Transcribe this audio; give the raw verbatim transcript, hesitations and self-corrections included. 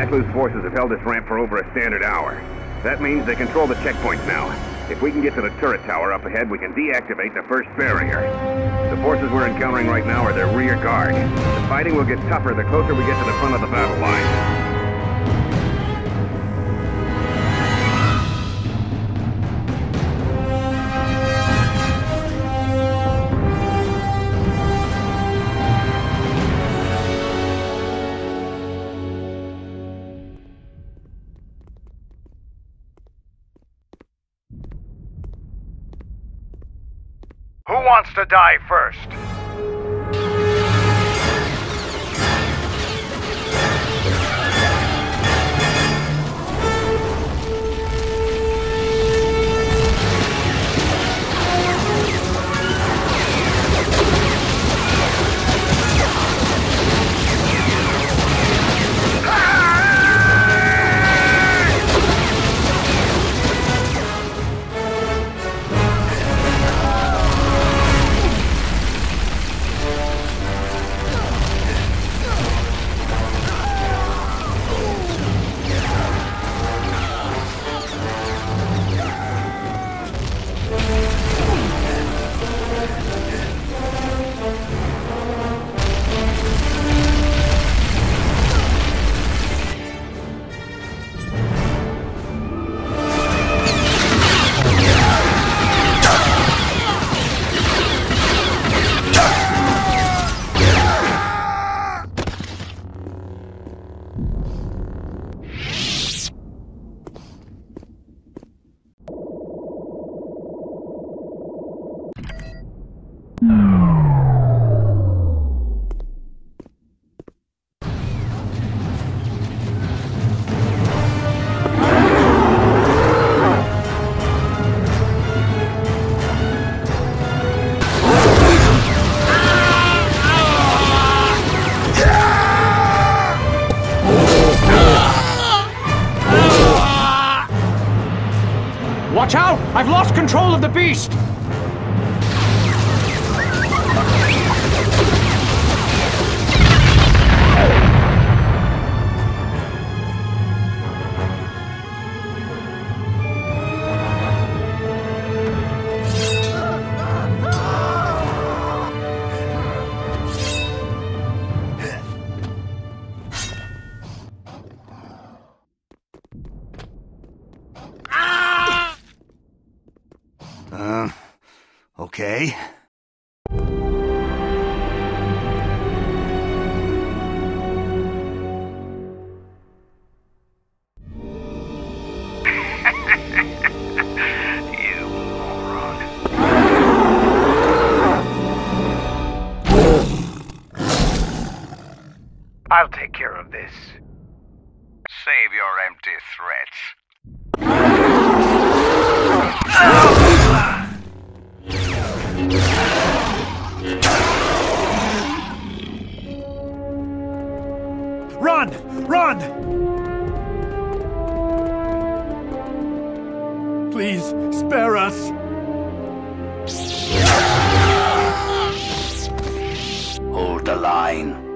Vaklu's forces have held this ramp for over a standard hour. That means they control the checkpoint now. If we can get to the turret tower up ahead, we can deactivate the first barrier. The forces we're encountering right now are their rear guard. The fighting will get tougher the closer we get to the front of the battle line. Who wants to die first? Watch out! I've lost control of the beast! Uh, okay. I'll take care of this. Save your empty threats. No! Run! Run! Please, spare us! Hold the line.